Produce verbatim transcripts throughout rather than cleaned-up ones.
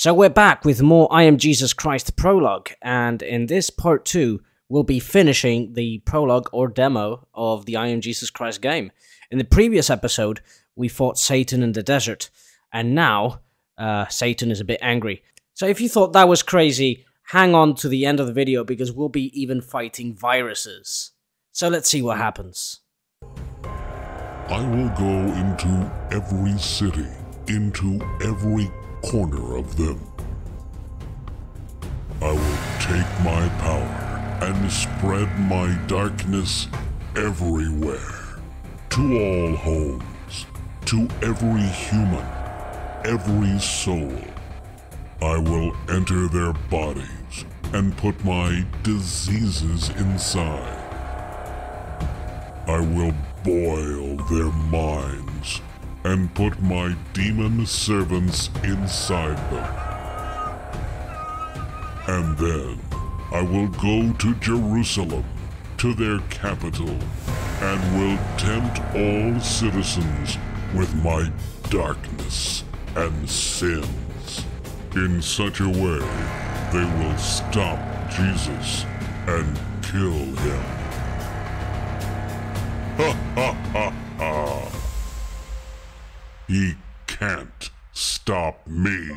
So we're back with more I Am Jesus Christ prologue, and in this part two, we'll be finishing the prologue or demo of the I Am Jesus Christ game. In the previous episode, we fought Satan in the desert, and now uh, Satan is a bit angry. So if you thought that was crazy, hang on to the end of the video because we'll be even fighting viruses. So let's see what happens. I will go into every city, into every corner of them. I will take my power and spread my darkness everywhere, to all homes, to every human, every soul. I will enter their bodies and put my diseases inside. I will boil their minds and put my demon servants inside them. And then I will go to Jerusalem, to their capital, and will tempt all citizens with my darkness and sins. In such a way, they will stop Jesus and kill him. Ha ha ha ha! He can't stop me.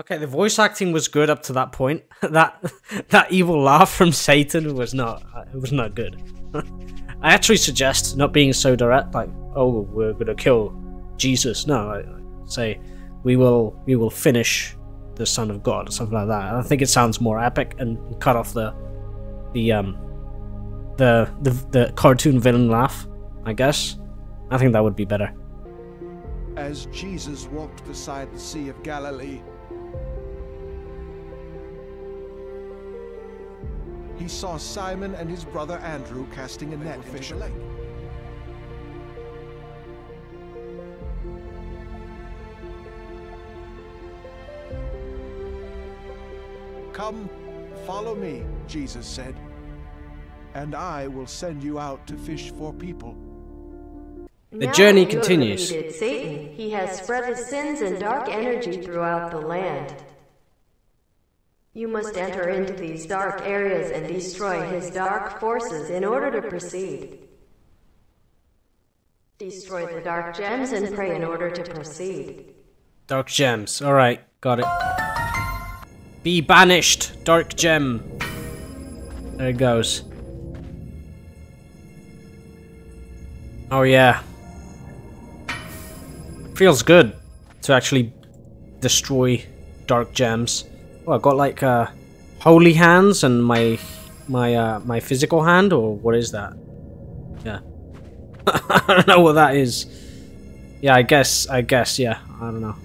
Okay, the voice acting was good up to that point. that that evil laugh from Satan was not it was not good. I actually suggest not being so direct, like, "Oh, we're gonna kill Jesus." No, I, I say we will we will finish the Son of God or something like that. I think it sounds more epic, and cut off the the um the the, the cartoon villain laugh, I guess. I think that would be better. As Jesus walked beside the Sea of Galilee, he saw Simon and his brother Andrew casting a net into the lake. "Come, follow me," Jesus said, "and I will send you out to fish for people." The journey continues. "Now you have defeated Satan. He has spread his sins and dark energy throughout the land. You must enter into these dark areas and destroy his dark forces in order to proceed. Destroy the dark gems and pray in order to proceed." Dark gems. Alright, got it. Be banished, dark gem. There it goes. Oh yeah. Feels good to actually destroy dark gems. Oh, I got like uh, holy hands and my my uh, my physical hand, or what is that? Yeah, I don't know what that is. Yeah, I guess I guess yeah. I don't know.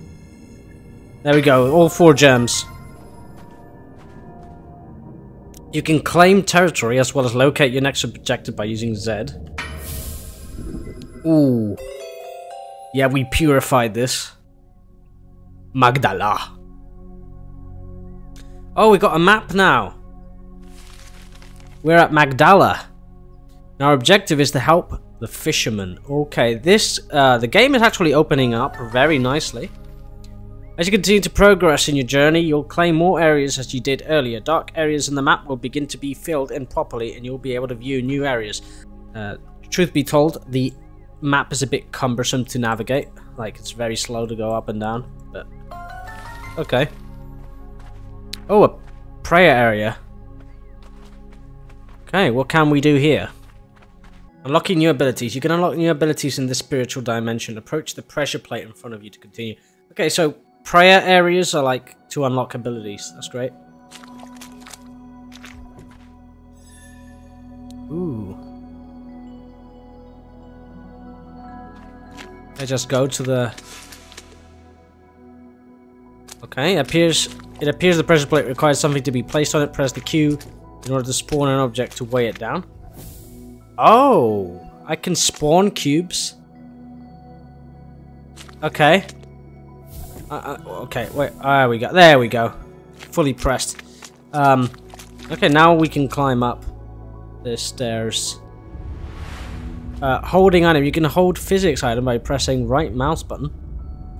There we go. All four gems. You can claim territory as well as locate your next objective by using Z. Ooh. Yeah, we purified this. Magdala. Oh, we got a map now. We're at Magdala. And our objective is to help the fishermen. Okay, this, uh, the game is actually opening up very nicely. As you continue to progress in your journey, you'll claim more areas as you did earlier. Dark areas in the map will begin to be filled in properly, and you'll be able to view new areas. Uh, truth be told, the map is a bit cumbersome to navigate. Like, it's very slow to go up and down, but okay. Oh, a prayer area. Okay, what can we do here? Unlocking new abilities. You can unlock new abilities in the spiritual dimension. Approach the pressure plate in front of you to continue. Okay, so prayer areas are like to unlock abilities. That's great. Ooh. I just go to the... Okay, appears it appears the pressure plate requires something to be placed on it. Press the Q in order to spawn an object to weigh it down. Oh, I can spawn cubes. Okay. Uh, uh, okay, wait. There we go. There we go. Fully pressed. Um. Okay, now we can climb up the stairs. Uh, holding item. You can hold physics item by pressing right mouse button.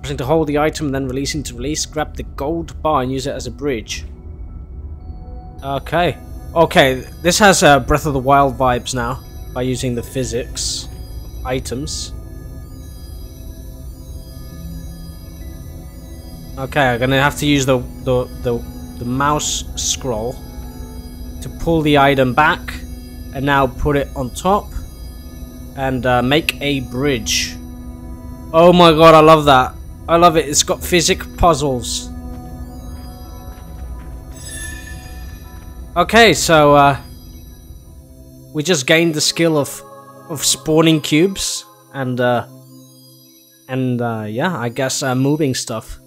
Pressing to hold the item, then releasing to release. Grab the gold bar and use it as a bridge. Okay. Okay, this has uh, Breath of the Wild vibes now, by using the physics of items. Okay, I'm gonna have to use the, the, the, the mouse scroll to pull the item back, and now put it on top, and uh, make a bridge. Oh my god, I love that. I love it. It's got physics puzzles. Okay, so uh, we just gained the skill of of spawning cubes and uh, and uh, yeah, I guess uh, moving stuff.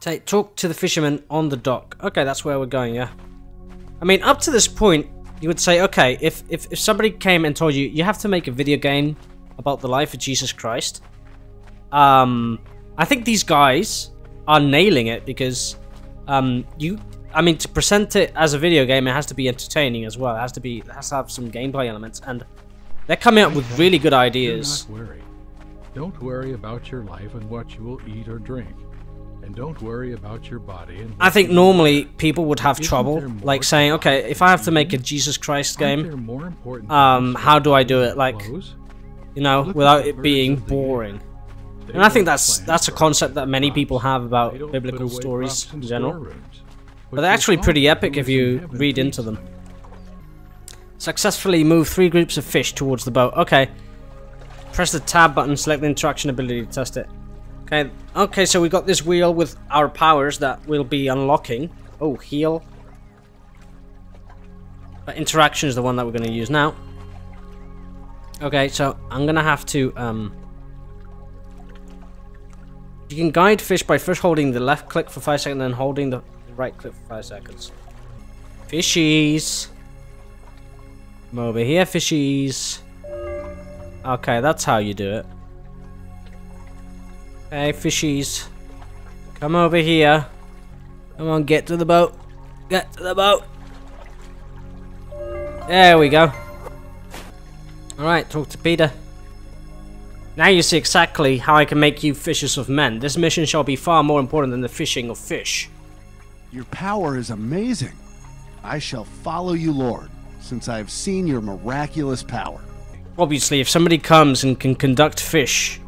Take talk to the fisherman on the dock. Okay, that's where we're going. Yeah, I mean, up to this point, you would say, okay, if if if somebody came and told you you have to make a video game about the life of Jesus Christ. Um, I think these guys are nailing it because, um, you, I mean, to present it as a video game, it has to be entertaining as well. It has to be, it has to have some gameplay elements, and they're coming up with really good ideas. Do not worry. Don't worry about your life and what you will eat or drink, and don't worry about your body. And I think normally people would have trouble, like saying, okay, if I have to make a Jesus Christ game, um, how do I do it? Like, you know, without it being boring. And I think that's that's a concept that many people have about biblical stories in general. But they're actually pretty epic if you read into them. Successfully move three groups of fish towards the boat. Okay. Press the tab button, select the interaction ability to test it. Okay, okay, so we got this wheel with our powers that we'll be unlocking. Oh, heal. But interaction is the one that we're going to use now. Okay, so I'm going to have to... Um, You can guide fish by first holding the left click for five seconds, then holding the right click for five seconds. Fishies! Come over here, fishies! Okay, that's how you do it. Hey, fishies. Come over here. Come on, get to the boat. Get to the boat! There we go. Alright, talk to Peter. Now you see exactly how I can make you fishers of men. This mission shall be far more important than the fishing of fish. Your power is amazing. I shall follow you, Lord, since I have seen your miraculous power. Obviously, if somebody comes and can conduct fish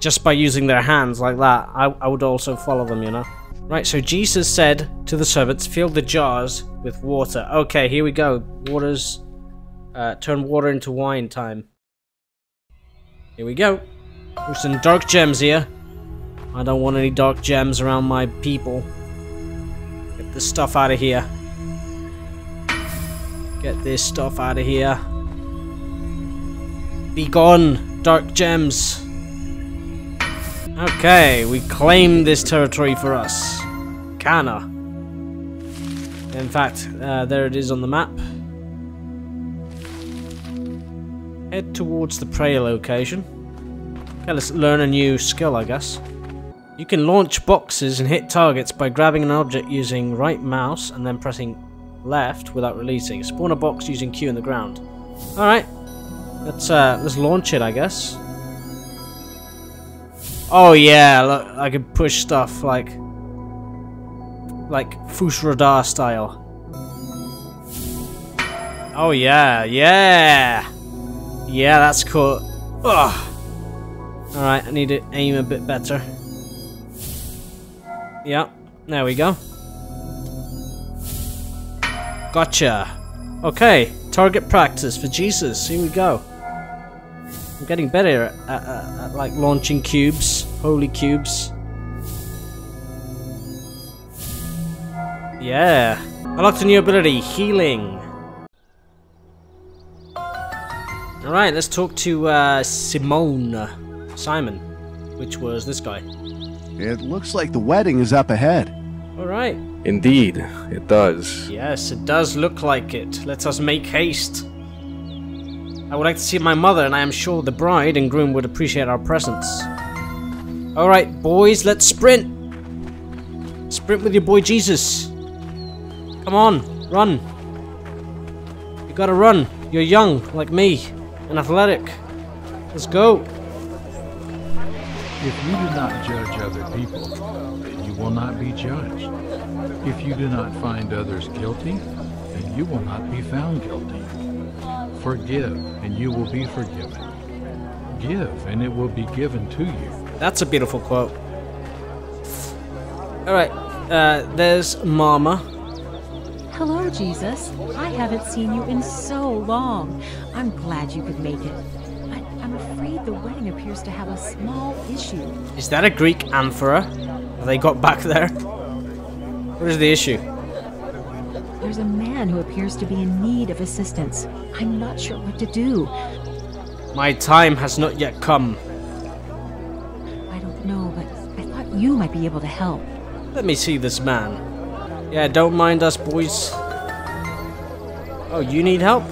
just by using their hands like that, I, I would also follow them, you know? Right, so Jesus said to the servants, fill the jars with water. Okay, here we go. Waters, uh, turn water into wine time. Here we go. There's some dark gems here. I don't want any dark gems around my people. Get this stuff out of here. Get this stuff out of here. Be gone, dark gems. Okay, we claim this territory for us. Cana. In fact, uh, there it is on the map. Head towards the prey location. Okay, let's learn a new skill, I guess. You can launch boxes and hit targets by grabbing an object using right mouse and then pressing left without releasing. Spawn a box using Q in the ground. Alright. Let's uh, let's launch it, I guess. Oh yeah, look, I can push stuff like... Like Foosh Radar style. Oh yeah, yeah! Yeah, that's cool. Ugh. All right, I need to aim a bit better. Yeah, there we go. Gotcha. Okay, target practice for Jesus. Here we go. I'm getting better at, at, at, at like launching cubes, holy cubes. Yeah. Unlocked a new ability, healing. Alright, let's talk to uh, Simone, Simon, which was this guy. It looks like the wedding is up ahead. Alright. Indeed, it does. Yes, it does look like it. Let us make haste. I would like to see my mother, and I am sure the bride and groom would appreciate our presence. Alright, boys, let's sprint. Sprint with your boy Jesus. Come on, run. You gotta run. You're young, like me. And athletic. Let's go. If you do not judge other people, then you will not be judged. If you do not find others guilty, then you will not be found guilty. Forgive, and you will be forgiven. Give, and it will be given to you. That's a beautiful quote. Alright, uh, there's Mama. Hello, Jesus. I haven't seen you in so long. I'm glad you could make it. I'm afraid the wedding appears to have a small issue. Is that a Greek amphora? Have they got back there? What is the issue? There's a man who appears to be in need of assistance. I'm not sure what to do. My time has not yet come. I don't know, but I thought you might be able to help. Let me see this man. Yeah, don't mind us, boys. Oh, you need help?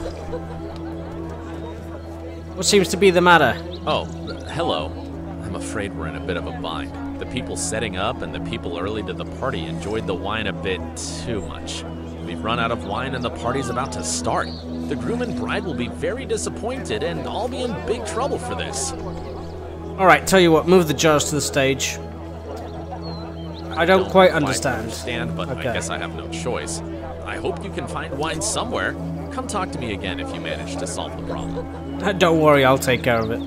What seems to be the matter? Oh, hello. I'm afraid we're in a bit of a bind. The people setting up and the people early to the party enjoyed the wine a bit too much. We've run out of wine and the party's about to start. The groom and bride will be very disappointed and I'll be in big trouble for this. Alright, tell you what, move the jars to the stage. I don't, I don't quite understand. understand but okay. I guess I have no choice. I hope you can find wine somewhere. Come talk to me again if you manage to solve the problem. Don't worry, I'll take care of it.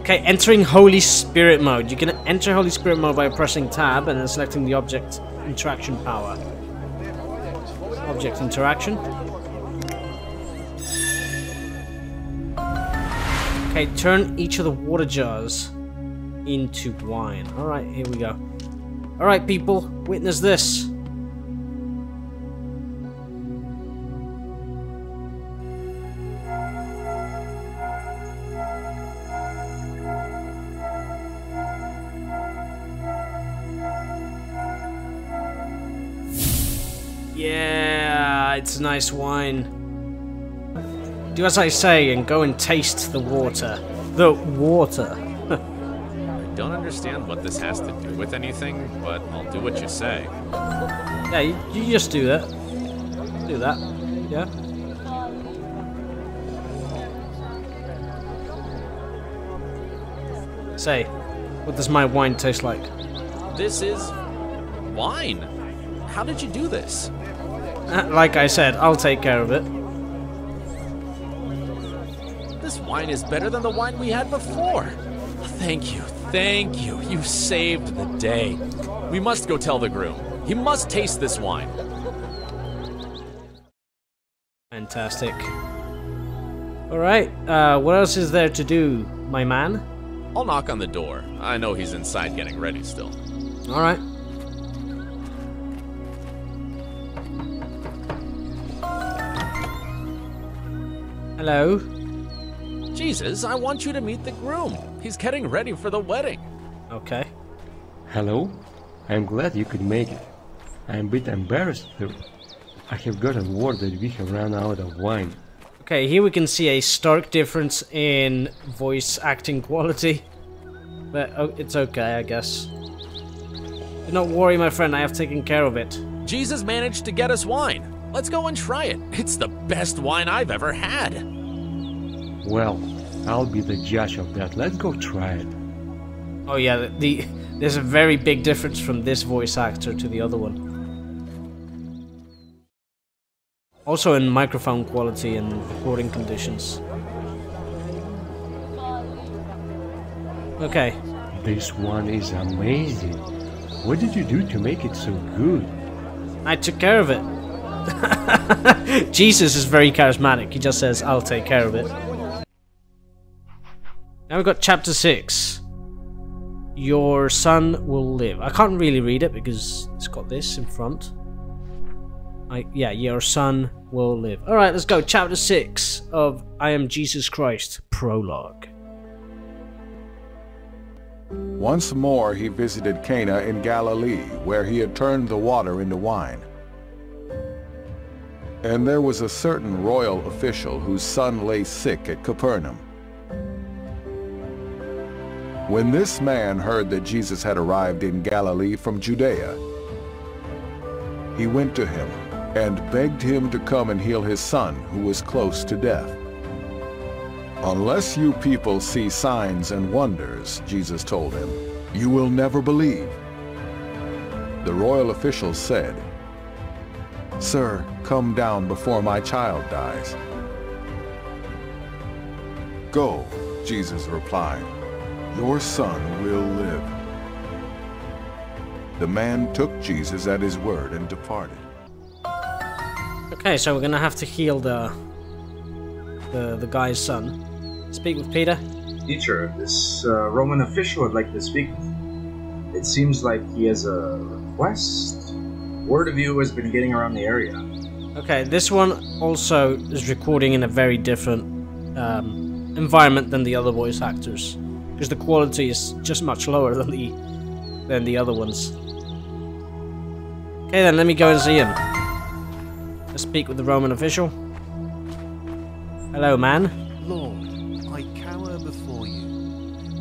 Okay, entering Holy Spirit mode. You can enter Holy Spirit mode by pressing tab and then selecting the object interaction power. Object interaction. Okay, turn each of the water jars into wine. Alright, here we go. Alright, people, witness this. Yeah, it's nice wine. Do as I say and go and taste the water. The water. I don't understand what this has to do with anything, but I'll do what you say. Yeah, you, you just do that. Do that. Yeah. Say, what does my wine taste like? This is wine. How did you do this? Like I said, I'll take care of it. This wine is better than the wine we had before. Thank you, thank you. You saved the day. We must go tell the groom. He must taste this wine. Fantastic. Alright, uh, what else is there to do, my man? I'll knock on the door. I know he's inside getting ready still. Alright. Hello? Jesus, I want you to meet the groom. He's getting ready for the wedding. Okay. Hello. I'm glad you could make it. I'm a bit embarrassed though. I have gotten word that we have run out of wine. Okay, here we can see a stark difference in voice acting quality. But oh, it's okay, I guess. Do not worry, my friend. I have taken care of it. Jesus managed to get us wine. Let's go and try it. It's the best wine I've ever had. Well, I'll be the judge of that. Let's go try it. Oh yeah, the, the there's a very big difference from this voice actor to the other one. Also in microphone quality and recording conditions. Okay. This one is amazing. What did you do to make it so good? I took care of it. Jesus is very charismatic. He just says, I'll take care of it. Now we've got chapter six. Your son will live. I can't really read it because it's got this in front. I yeah, your son will live. Alright, let's go. Chapter six of I Am Jesus Christ, prologue. Once more he visited Cana in Galilee, where he had turned the water into wine. And there was a certain royal official whose son lay sick at Capernaum. When this man heard that Jesus had arrived in Galilee from Judea, he went to him and begged him to come and heal his son, who was close to death. "Unless you people see signs and wonders," Jesus told him, "you will never believe." The royal officials said, "Sir, come down before my child dies." "Go," Jesus replied, "your son will live." The man took Jesus at his word and departed. Okay, so we're gonna have to heal the the, the guy's son. Speak with Peter. Teacher, this uh, Roman official would like to speak with you. It seems like he has a request. Word of you has been getting around the area. Okay, this one also is recording in a very different um, environment than the other voice actors, because the quality is just much lower than the than the other ones. Okay, then let me go and see him. Let's speak with the Roman official. Hello, man. Lord, I cower before you.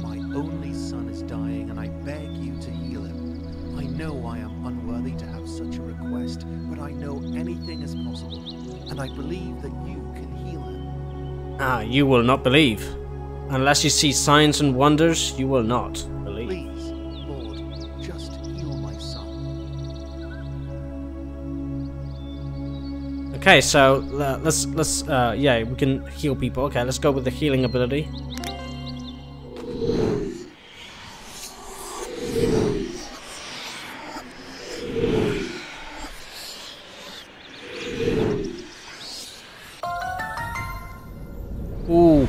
My only son is dying, and I beg you to heal him. I know I am unworthy to have such a request, but I know anything is possible, and I believe that you can heal him. Ah, you will not believe. Unless you see signs and wonders, you will not believe. Please, Lord, just heal my son. Okay, so uh, let's let's uh, yeah, we can heal people. Okay, let's go with the healing ability. Ooh.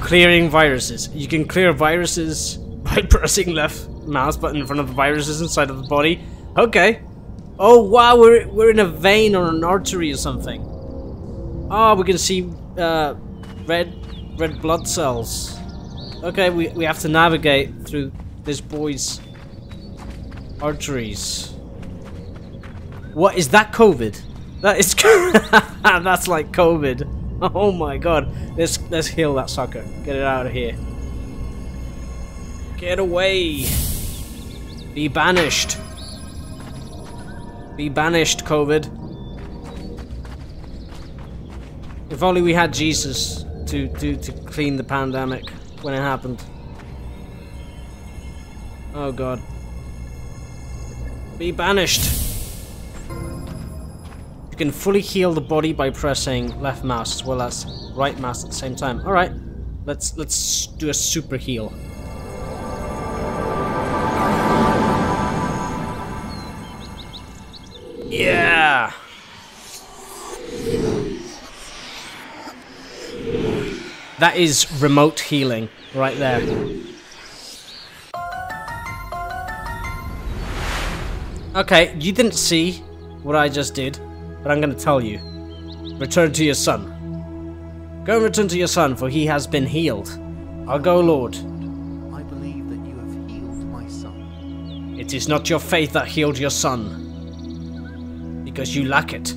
Clearing viruses. You can clear viruses by pressing left mouse button in front of the viruses inside of the body. Okay. Oh wow, we're we're in a vein or an artery or something. Ah, oh, we can see uh, red red blood cells. Okay, we we have to navigate through this boy's arteries. What is that? COVID? That is that's like COVID. Oh my god, let's, let's heal that sucker. Get it out of here. Get away. Be banished. Be banished, COVID. If only we had Jesus to, to, to clean the pandemic when it happened. Oh god. Be banished. You can fully heal the body by pressing left mouse as well as right mouse at the same time. All right, let's let's do a super heal. Yeah. That is remote healing right there. Okay, you didn't see what I just did, but I'm going to tell you. Return to your son. Go and return to your son, for he has been healed. I'll go, Lord. I believe that you have healed my son. It is not your faith that healed your son, because you lack it.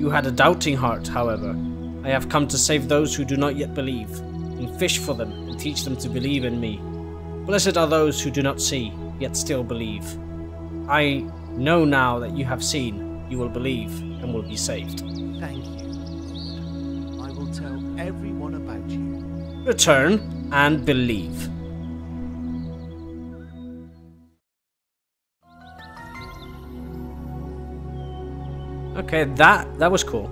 You had a doubting heart, however. I have come to save those who do not yet believe, and fish for them, and teach them to believe in me. Blessed are those who do not see, yet still believe. I know now that you have seen. You will believe and will be saved. Thank you, Lord. I will tell everyone about you. Return and believe. Okay, that that was cool.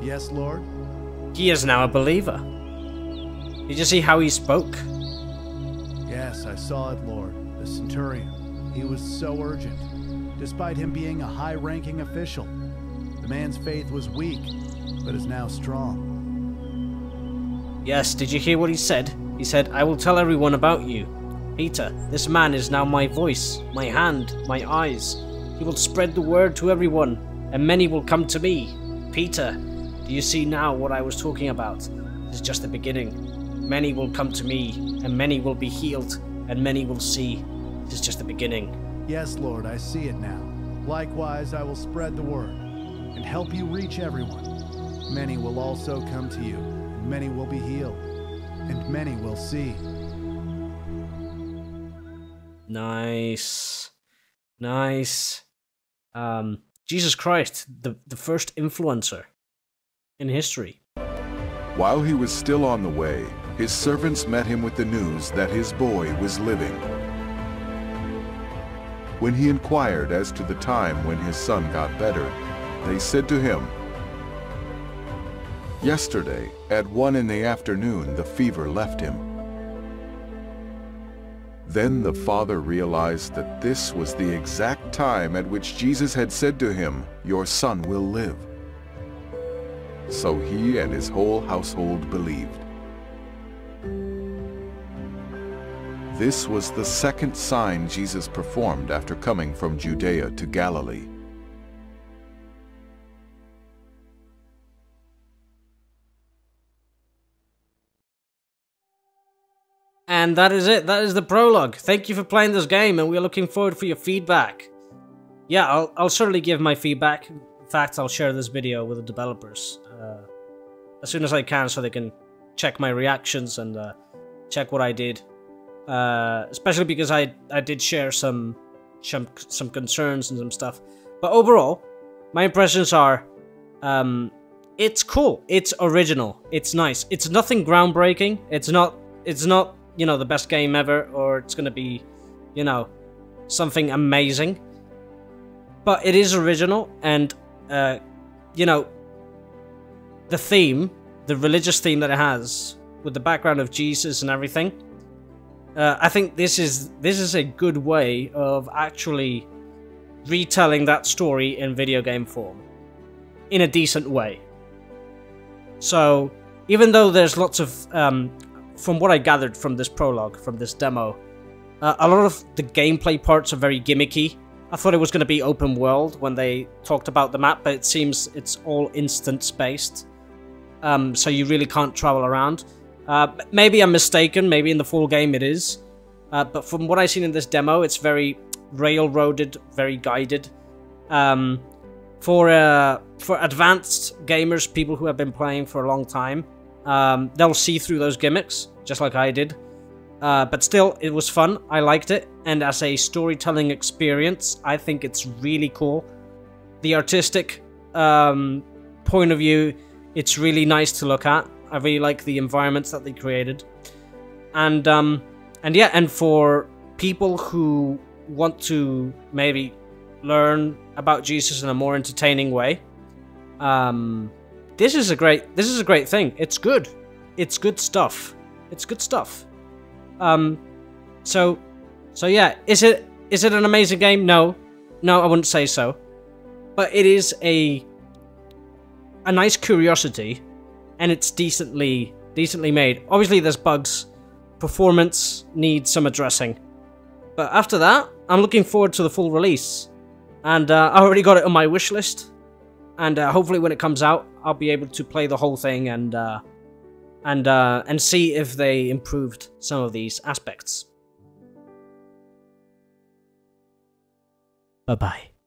Yes, Lord. He is now a believer. Did you see how he spoke? Yes, I saw it, Lord. The centurion. He was so urgent. Despite him being a high-ranking official, the man's faith was weak, but is now strong. Yes, did you hear what he said? He said, "I will tell everyone about you. Peter, this man is now my voice, my hand, my eyes. He will spread the word to everyone, and many will come to me. Peter, do you see now what I was talking about? This is just the beginning. Many will come to me, and many will be healed, and many will see. This is just the beginning." Yes, Lord, I see it now. Likewise, I will spread the word and help you reach everyone. Many will also come to you, and many will be healed, and many will see. Nice. Nice. Um, Jesus Christ, the, the first influencer in history. While he was still on the way, his servants met him with the news that his boy was living. When he inquired as to the time when his son got better, they said to him, "Yesterday, at one in the afternoon, the fever left him." Then the father realized that this was the exact time at which Jesus had said to him, "Your son will live." So he and his whole household believed. This was the second sign Jesus performed after coming from Judea to Galilee. And that is it. That is the prologue. Thank you for playing this game, and we're looking forward for your feedback. Yeah, I'll, I'll certainly give my feedback. In fact, I'll share this video with the developers uh, as soon as I can, so they can check my reactions and uh, check what I did. Uh, especially because I I did share some some some concerns and some stuff. But overall, my impressions are, um, it's cool. It's original. It's nice. It's nothing groundbreaking. It's not. It's not. You know, the best game ever, or it's gonna be, you know, something amazing. But it is original, and, uh, you know, the theme, the religious theme that it has, with the background of Jesus and everything, uh, I think this is, this is a good way of actually retelling that story in video game form, in a decent way. So, even though there's lots of, um, from what I gathered from this prologue, from this demo, uh, a lot of the gameplay parts are very gimmicky. I thought it was going to be open world when they talked about the map, but it seems it's all instance-based. Um, so you really can't travel around. Uh, maybe I'm mistaken, maybe in the full game it is. Uh, but from what I've seen in this demo, it's very railroaded, very guided. Um, for, uh, for advanced gamers, people who have been playing for a long time, Um, they'll see through those gimmicks, just like I did. Uh, but still, it was fun. I liked it. And as a storytelling experience, I think it's really cool. The artistic um, point of view, it's really nice to look at. I really like the environments that they created. And, um, and yeah, and for people who want to maybe learn about Jesus in a more entertaining way, um... This is a great, this is a great thing. It's good. It's good stuff. It's good stuff. Um, so, so yeah, is it, is it an amazing game? No, no, I wouldn't say so. But it is a, a nice curiosity, and it's decently, decently made. Obviously there's bugs. Performance needs some addressing. But after that, I'm looking forward to the full release. And uh, I already got it on my wish list. And uh, hopefully when it comes out, I'll be able to play the whole thing and uh, and uh, and see if they improved some of these aspects. Bye-bye.